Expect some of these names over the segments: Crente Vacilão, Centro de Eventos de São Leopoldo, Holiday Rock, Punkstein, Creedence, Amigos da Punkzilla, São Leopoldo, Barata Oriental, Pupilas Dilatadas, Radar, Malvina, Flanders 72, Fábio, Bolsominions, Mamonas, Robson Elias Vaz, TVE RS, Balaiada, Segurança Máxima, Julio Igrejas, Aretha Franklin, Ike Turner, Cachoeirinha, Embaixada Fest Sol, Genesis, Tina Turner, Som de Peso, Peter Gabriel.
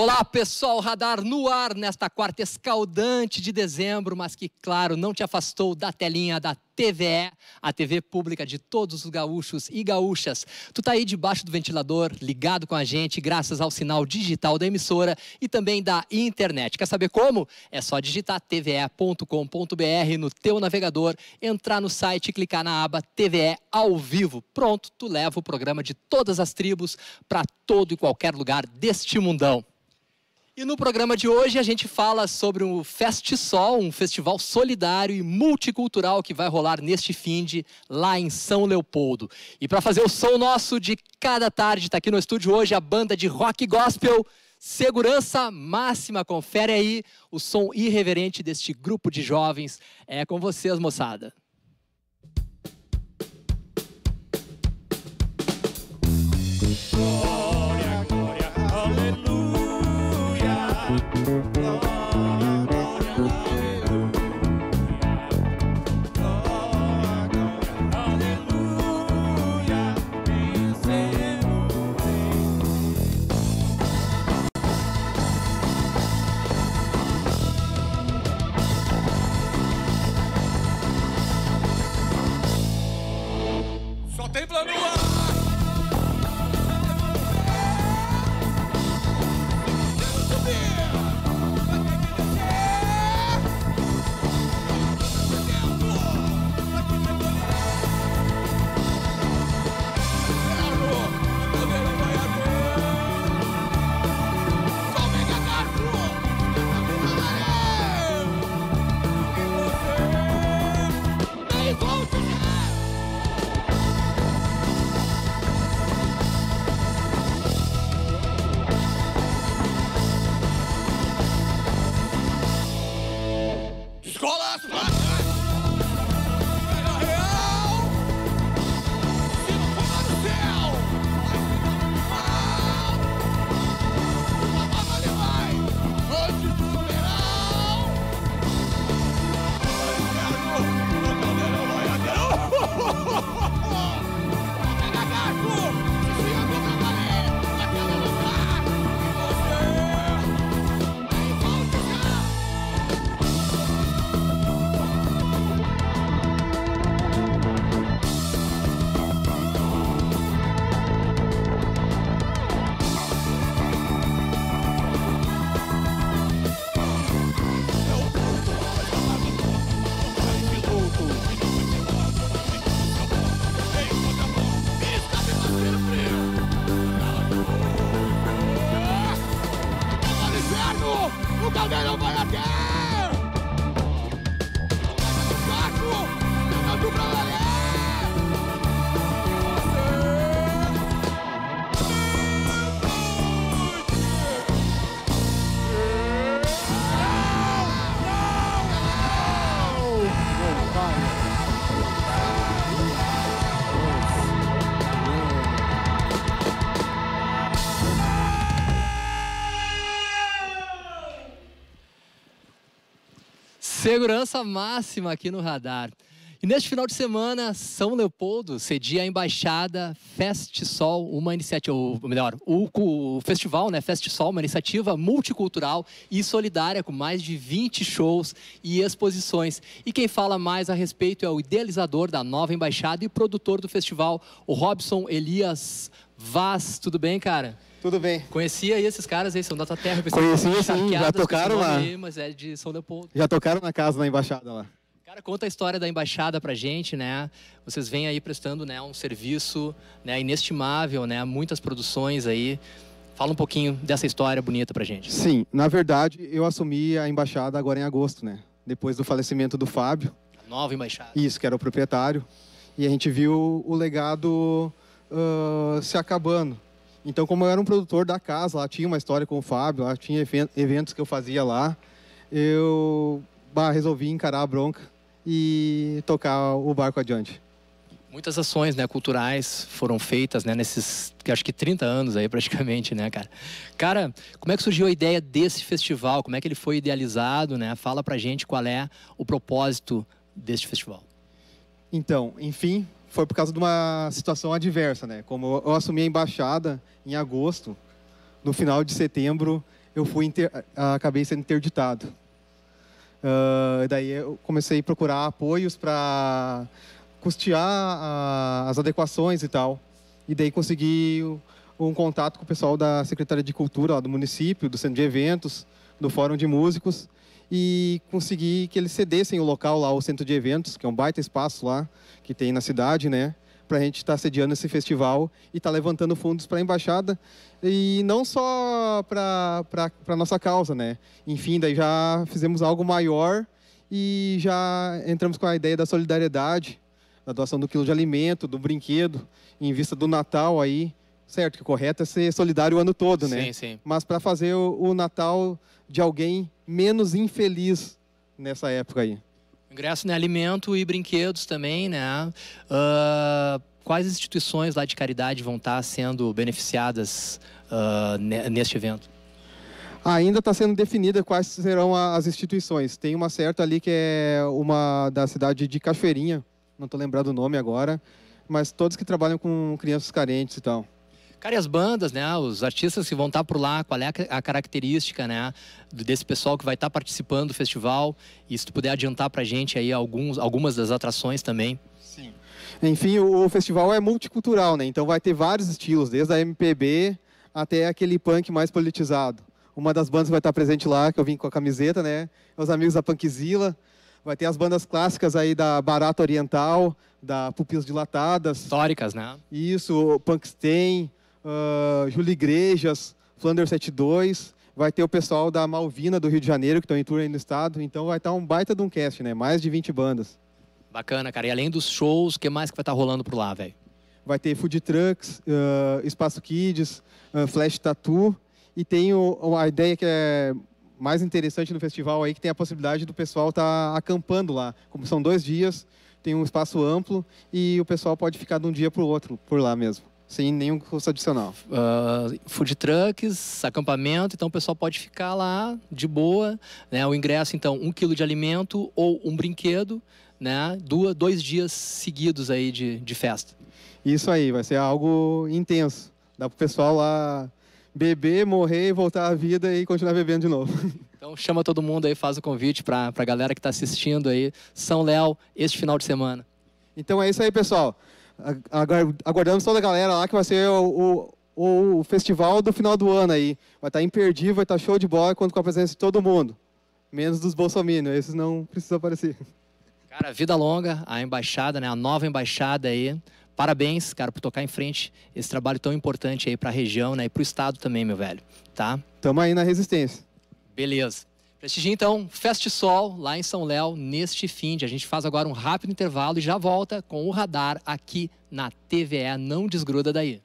Olá pessoal, Radar no ar nesta quarta escaldante de dezembro, mas que claro não te afastou da telinha da TVE, a TV pública de todos os gaúchos e gaúchas. Tu tá aí debaixo do ventilador, ligado com a gente, graças ao sinal digital da emissora e também da internet. Quer saber como? É só digitar tve.com.br no teu navegador, entrar no site e clicar na aba TVE ao vivo. Pronto, tu leva o programa de todas as tribos para todo e qualquer lugar deste mundão. E no programa de hoje a gente fala sobre o Fest Sol, um festival solidário e multicultural que vai rolar neste finde lá em São Leopoldo. E para fazer o som nosso de cada tarde, está aqui no estúdio hoje a banda de rock gospel Segurança Máxima. Confere aí o som irreverente deste grupo de jovens. É com vocês, moçada. Glória, glória, aleluia. Só tem plano A. Segurança Máxima aqui no Radar. E neste final de semana, São Leopoldo cedia a Embaixada Fest Sol, uma iniciativa, ou melhor, o festival, né, Fest Sol, uma iniciativa multicultural e solidária com mais de 20 shows e exposições. E quem fala mais a respeito é o idealizador da nova Embaixada e produtor do festival, o Robson Elias Vaz. Tudo bem, cara? Tudo bem. Conhecia aí esses caras, eles são da tua terra. Conhecia, sim, já tocaram lá. Mas é de São Leopoldo. Já tocaram na casa, na embaixada lá. Cara, conta a história da embaixada pra gente, né? Vocês vêm aí prestando, né, um serviço, né, inestimável, né? Muitas produções aí. Fala um pouquinho dessa história bonita pra gente. Sim, na verdade, eu assumi a embaixada agora em agosto, né? Depois do falecimento do Fábio. A nova embaixada. Isso, que era o proprietário. E a gente viu o legado se acabando. Então, como eu era um produtor da casa, lá tinha uma história com o Fábio, lá tinha eventos que eu fazia lá, eu resolvi encarar a bronca e tocar o barco adiante. Muitas ações, né, culturais foram feitas, né, nesses, acho que 30 anos aí praticamente, né, cara? Cara, como é que surgiu a ideia desse festival? Como é que ele foi idealizado, né? Fala pra gente qual é o propósito deste festival. Então, enfim... Foi por causa de uma situação adversa, né? Como eu assumi a embaixada em agosto, no final de setembro, eu fui acabei sendo interditado. Daí eu comecei a procurar apoios para custear as adequações e tal. E daí consegui um contato com o pessoal da Secretaria de Cultura lá do município, do Centro de Eventos, do Fórum de Músicos, e consegui que eles cedessem o local lá, o Centro de Eventos, que é um baita espaço lá que tem na cidade, né? Para a gente estar sediando esse festival e estar levantando fundos para a Embaixada. E não só para a nossa causa, né? Enfim, daí já fizemos algo maior e já entramos com a ideia da solidariedade, da doação do quilo de alimento, do brinquedo, em vista do Natal aí. Certo, que o correto é ser solidário o ano todo, né? Sim, sim. Mas para fazer o Natal de alguém menos infeliz nessa época aí. Ingresso, né? Alimento e brinquedos também, né? Quais instituições lá de caridade vão estar sendo beneficiadas neste evento? Ainda está sendo definida quais serão as instituições. Tem uma certa ali que é uma da cidade de Cachoeirinha, não estou lembrado o nome agora, mas todos que trabalham com crianças carentes e tal. Cara, e as bandas, né? Os artistas que vão estar por lá, qual é a característica, né? Desse pessoal que vai estar participando do festival. E se tu puder adiantar pra gente aí algumas das atrações também. Sim. Enfim, o festival é multicultural, né? Então vai ter vários estilos, desde a MPB até aquele punk mais politizado. Uma das bandas que vai estar presente lá, que eu vim com a camiseta, né? Os Amigos da Punkzilla. Vai ter as bandas clássicas aí da Barata Oriental, da Pupilas Dilatadas. Históricas, né? Isso, o Punkstein. Julio Igrejas, Flanders 72, vai ter o pessoal da Malvina do Rio de Janeiro, que estão em tour aí no estado, então vai estar um baita de um cast, né? Mais de 20 bandas. Bacana, cara. E além dos shows, o que mais que vai estar rolando por lá, velho? Vai ter food trucks, espaço kids, flash tattoo, e tem a ideia que é mais interessante no festival aí, que tem a possibilidade do pessoal estar acampando lá. Como são 2 dias, tem um espaço amplo e o pessoal pode ficar de um dia para o outro por lá mesmo. Sem nenhum custo adicional. Food trucks, acampamento, então o pessoal pode ficar lá de boa, né? O ingresso, então, 1 quilo de alimento ou um brinquedo, né? 2 dias seguidos aí de festa. Isso aí, vai ser algo intenso. Dá para o pessoal lá beber, morrer, voltar à vida e continuar bebendo de novo. Então chama todo mundo aí, faz o convite para a galera que está assistindo aí, São Léo, este final de semana. Então é isso aí, pessoal. Aguardamos toda a galera lá, que vai ser o festival do final do ano aí. Vai estar imperdível, vai estar show de bola, conto com a presença de todo mundo. Menos dos bolsominions, esses não precisam aparecer. Cara, vida longa, a embaixada, né? A nova embaixada aí. Parabéns, cara, por tocar em frente esse trabalho tão importante aí para a região, né? E para o estado também, meu velho, tá? Tamo aí na resistência. Beleza. Prestigia, então, Fest Sol, lá em São Léo, neste fim de. A gente faz agora um rápido intervalo e já volta com o Radar aqui na TVE. Não desgruda daí.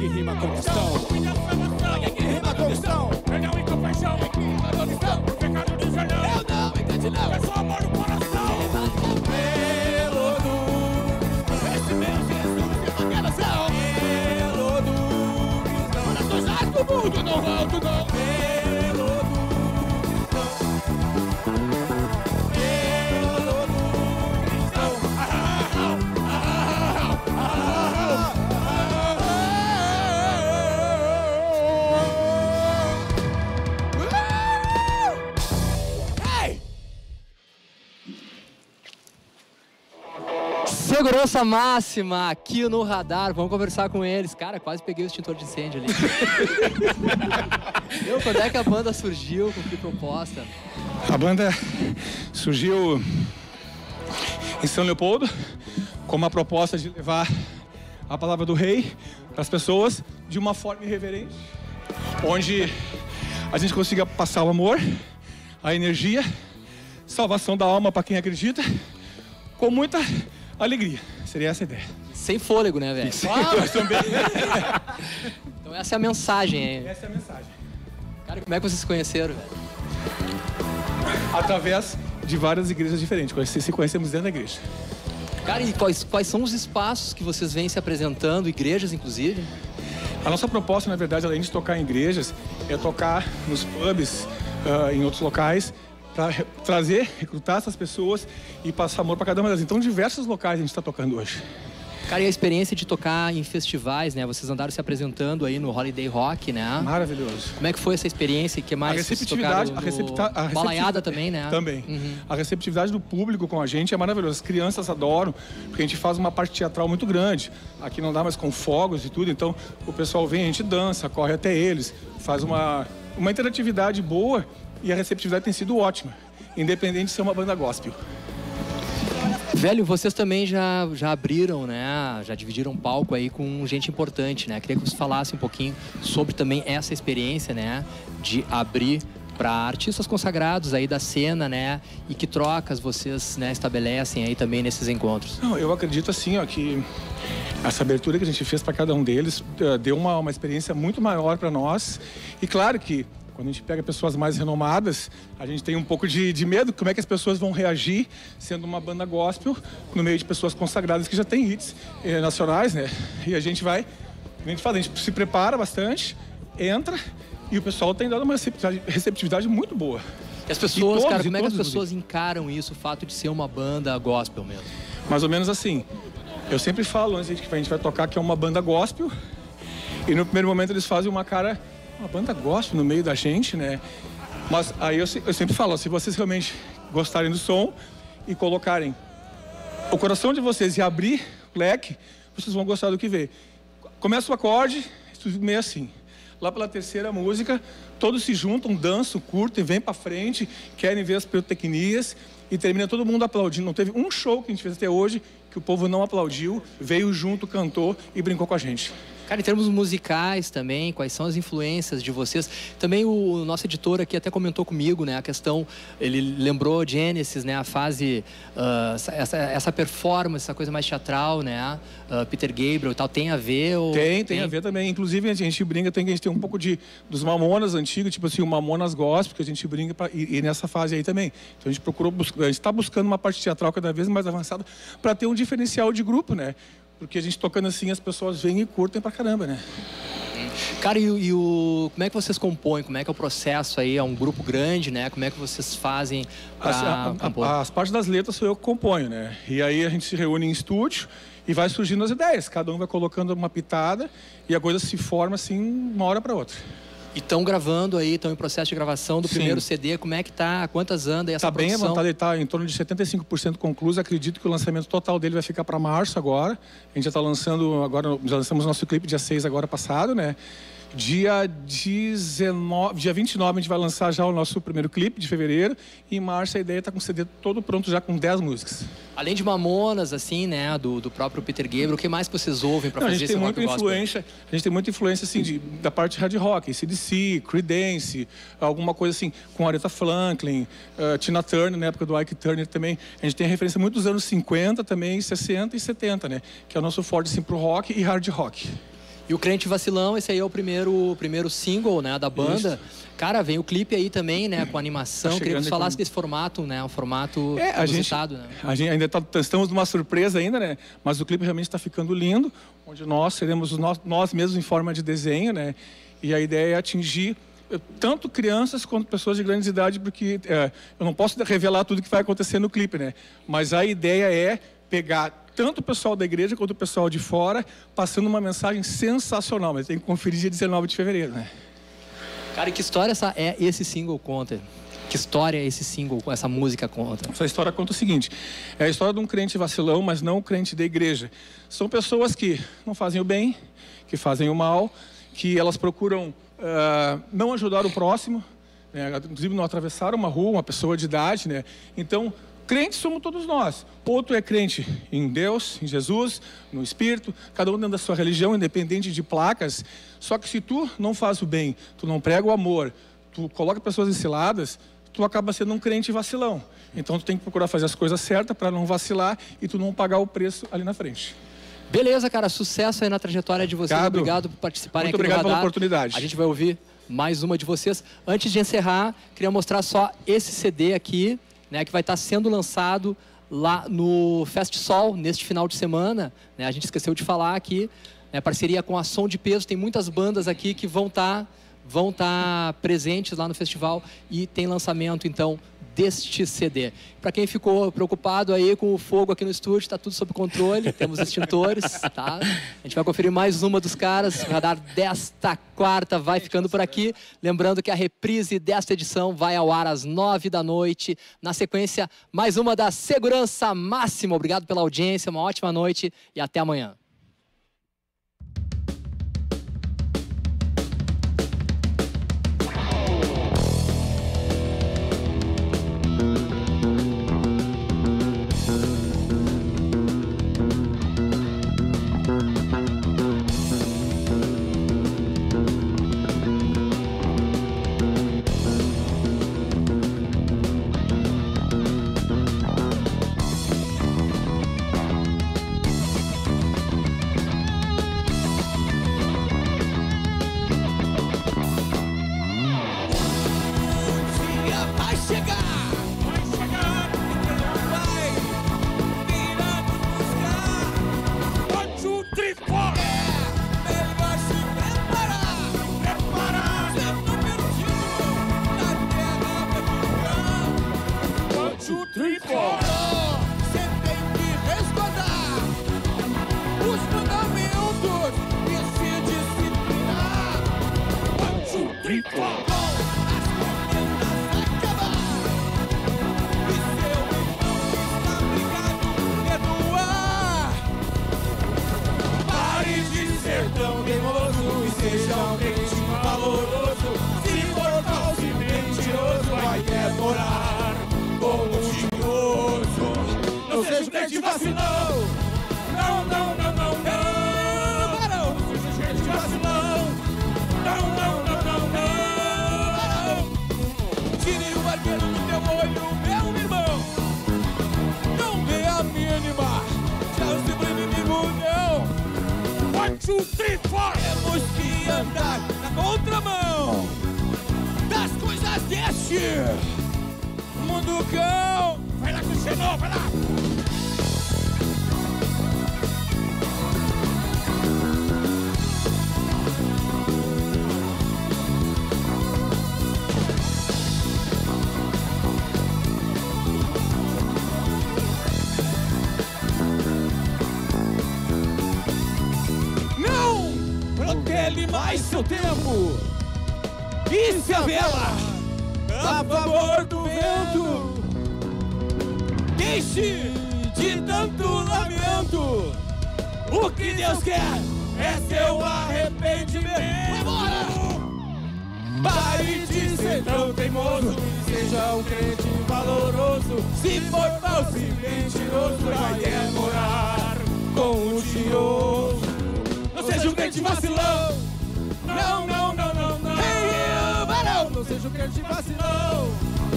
que rima com cristão. Rima com cristão. Perdão e compaixão. Rima com cristão. Pecado de jornal. Eu não entendi não. É só amor no coração. Melodu. Esse meu Jesus é uma geração. Melodu. Para sujar do mundo eu não volto não. Segurança Máxima, aqui no Radar, vamos conversar com eles. Cara, quase peguei o extintor de incêndio ali. Meu, quando é que a banda surgiu? Com que proposta? A banda surgiu em São Leopoldo, com uma proposta de levar a palavra do rei para as pessoas de uma forma irreverente, onde a gente consiga passar o amor, a energia, salvação da alma para quem acredita, com muita... alegria, seria essa a ideia. Sem fôlego, né, velho? Sem fôlego também. Então essa é a mensagem, hein? Essa é a mensagem. Cara, como é que vocês se conheceram, velho? Através de várias igrejas diferentes, se conhecemos dentro da igreja. Cara, e quais são os espaços que vocês vêm se apresentando, igrejas inclusive? A nossa proposta, na verdade, além de tocar em igrejas, é tocar nos pubs, em outros locais, para trazer, recrutar essas pessoas e passar amor para cada uma delas. Então, diversos locais a gente está tocando hoje. Cara, e a experiência de tocar em festivais, né? Vocês andaram se apresentando aí no Holiday Rock, né? Maravilhoso. Como é que foi essa experiência? E que mais? A receptividade, a Balaiada também, né? Também. Uhum. A receptividade do público com a gente é maravilhosa. As crianças adoram, porque a gente faz uma parte teatral muito grande. Aqui não dá mais com fogos e tudo, então o pessoal vem, a gente dança, corre até eles, faz uma interatividade boa. E a receptividade tem sido ótima, independente de ser uma banda gospel. Velho, vocês também já abriram, né? Já dividiram palco aí com gente importante, né? Queria que vocês falassem um pouquinho sobre também essa experiência, né? De abrir para artistas consagrados aí da cena, né? E que trocas vocês, né, estabelecem aí também nesses encontros? Não, eu acredito assim, ó, que essa abertura que a gente fez para cada um deles deu uma experiência muito maior para nós. E claro que quando a gente pega pessoas mais renomadas, a gente tem um pouco de medo. Como é que as pessoas vão reagir sendo uma banda gospel no meio de pessoas consagradas que já tem hits nacionais, né? E a gente vai, como a gente fala, a gente se prepara bastante, entra e o pessoal tem dado uma receptividade muito boa. E as pessoas, e todos, cara, como é que as pessoas encaram isso, o fato de ser uma banda gospel mesmo? Mais ou menos assim. Eu sempre falo antes de que a gente vai tocar que é uma banda gospel e no primeiro momento eles fazem uma cara... Uma banda gospel no meio da gente, né? Mas aí eu sempre falo, se vocês realmente gostarem do som e colocarem o coração de vocês e abrir o leque, vocês vão gostar do que vê. Começa o acorde, tudo meio assim. Lá pela terceira música, todos se juntam, dançam, curtem, vêm pra frente, querem ver as pirotecnias e termina todo mundo aplaudindo. Não teve um show que a gente fez até hoje que o povo não aplaudiu, veio junto, cantou e brincou com a gente. Cara, em termos musicais também, quais são as influências de vocês? Também o nosso editor aqui até comentou comigo, né, a questão, ele lembrou Genesis, né, a fase, essa performance, essa coisa mais teatral, né, Peter Gabriel e tal, tem a ver? Ou... Tem a ver também, inclusive a gente brinca, tem que a gente tem um pouco dos Mamonas antigos, tipo assim, o Mamonas Gospel, que a gente brinca pra, e nessa fase aí também. Então a gente procurou, a gente tá buscando uma parte teatral cada vez mais avançada para ter um diferencial de grupo, né? Porque a gente tocando assim, as pessoas vêm e curtem pra caramba, né? Cara, como é que vocês compõem? Como é que é o processo aí? É um grupo grande, né? Como é que vocês fazem pra compor? As partes das letras sou eu que componho, né? E aí a gente se reúne em estúdio e vai surgindo as ideias. Cada um vai colocando uma pitada e a coisa se forma assim, uma hora pra outra. E estão gravando aí, estão em processo de gravação do primeiro CD, como é que tá? Quantas anda essa produção? Tá bem avançada, ele tá em torno de 75% concluso, acredito que o lançamento total dele vai ficar para março agora. A gente já tá lançando agora, já lançamos nosso clipe dia 6 agora passado, né? Dia 29 a gente vai lançar já o nosso primeiro clipe de fevereiro e em março a ideia tá com o CD todo pronto já com 10 músicas. Além de Mamonas, assim, né, do próprio Peter Gabriel, o que mais que vocês ouvem para fazer esse rock gospel? A gente tem muita influência, assim, da parte de hard rock, CDC, Creedence, alguma coisa assim, com Aretha Franklin, Tina Turner, na época do Ike Turner também. A gente tem a referência muito dos anos 50 também, 60 e 70, né, que é o nosso forte, assim, pro rock e hard rock. E o Crente Vacilão, esse aí é o primeiro single, né, da banda. Isso. Cara, vem o clipe aí também, né, com animação. Queria que você falasse desse formato, né, um formato inusitado, né? A gente ainda estamos numa surpresa ainda, né, mas o clipe realmente está ficando lindo, onde nós seremos nós mesmos em forma de desenho, né, e a ideia é atingir tanto crianças quanto pessoas de grande idade, porque eu não posso revelar tudo que vai acontecer no clipe, né, mas a ideia é pegar tanto o pessoal da igreja quanto o pessoal de fora, passando uma mensagem sensacional. Mas tem que conferir dia 19 de fevereiro, né? Cara, que história esse single conta? Que história esse single, essa música conta? Essa história conta o seguinte, é a história de um crente vacilão, mas não um crente da igreja. São pessoas que não fazem o bem, que fazem o mal, que elas procuram não ajudar o próximo, né? Inclusive não atravessaram uma rua, uma pessoa de idade, né? Então, crentes somos todos nós. Outro é crente em Deus, em Jesus, no Espírito, cada um dentro da sua religião, independente de placas. Só que se tu não faz o bem, tu não prega o amor, tu coloca pessoas enciladas, tu acaba sendo um crente vacilão. Então tu tem que procurar fazer as coisas certas para não vacilar e tu não pagar o preço ali na frente. Beleza, cara. Sucesso aí na trajetória de vocês. Obrigado por participarem aqui do Radar. Muito obrigado pela oportunidade. A gente vai ouvir mais uma de vocês. Antes de encerrar, queria mostrar só esse CD aqui, né, que vai estar sendo lançado lá no Fest Sol, neste final de semana, né? A gente esqueceu de falar aqui, né, parceria com a Som de Peso, tem muitas bandas aqui que vão estar presentes lá no festival e tem lançamento, então, deste CD. Para quem ficou preocupado aí com o fogo aqui no estúdio, está tudo sob controle, temos extintores, tá? A gente vai conferir mais uma dos caras. O Radar desta quarta vai ficando por aqui. Lembrando que a reprise desta edição vai ao ar às 21h. Na sequência, mais uma da Segurança Máxima. Obrigado pela audiência, uma ótima noite e até amanhã. Temos que andar na contramão das coisas deste mundo cão. Vai lá, Cristiano, vai lá! Mais seu tempo e se avela a favor do vento. Deixe de tanto lamento. O que Deus quer é seu arrependimento. Bora! Pare de ser tão teimoso. Seja um crente valoroso. Se for falso e mentiroso, vai demorar com o tioso. Não seja um crente vacilão. Não, não, não, não, não. Ei, varão, não seja um crente vacilão.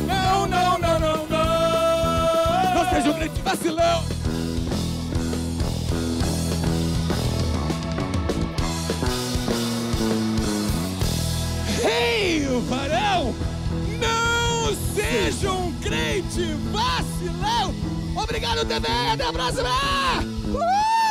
Não, não, não, não, não. Não seja um crente vacilão. varão, não seja um crente vacilão. Obrigado, TV, até a próxima! Uhul!